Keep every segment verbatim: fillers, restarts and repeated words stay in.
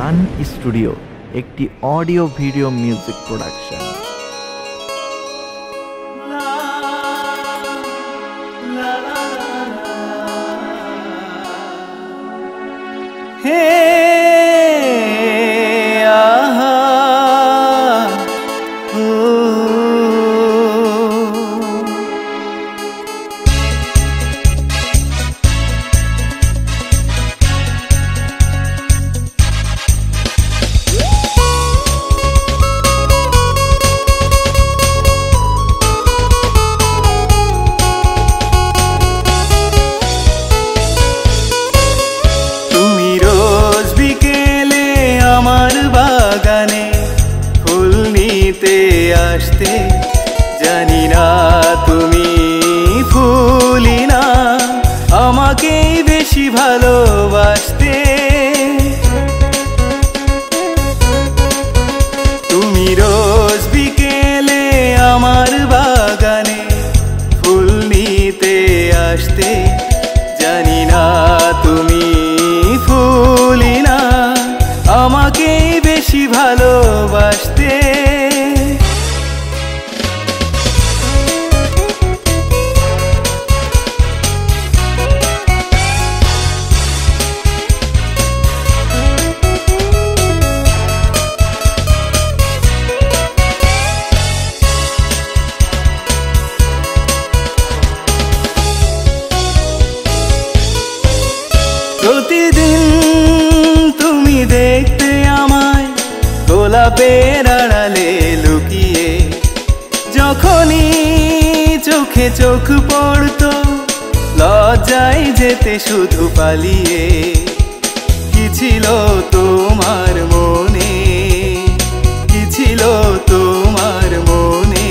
गान स्टूडियो एक audio video music production. हे आहा आसते जानी ना तुमी फुली ना आमाके बेशी भालोबासते तुमी रोज बिकेले आमार बागाने फुल नीते आसते जानी ना तुमी फुली ना आमाके बेशी भालोबासते। प्रतिदिन तुमी देखते आमाय गोलापेर आड़ाले लुकिए जखनी चोखे चोख पड़तो लज्जाय जेते शुधु पालिए कि छिलो तोमार मने कि छिलो तोमार मने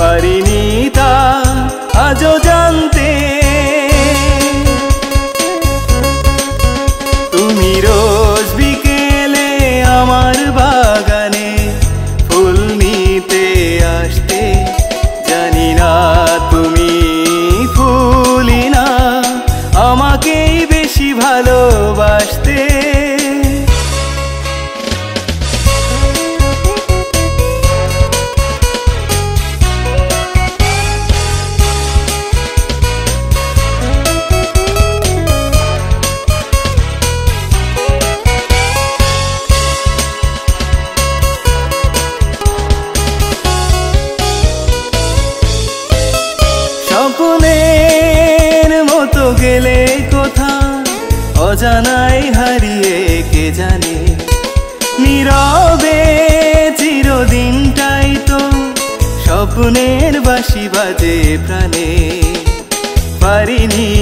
पारिनी ता आजो जानते ভালোবাসতে। স্বপ্নের মতো গেলে কোথা অজানায় হারিয়ে কে জানে নীরবে চিরদিনটাই তো স্বপ্নের বাঁশি বাজে প্রাণে পারিনি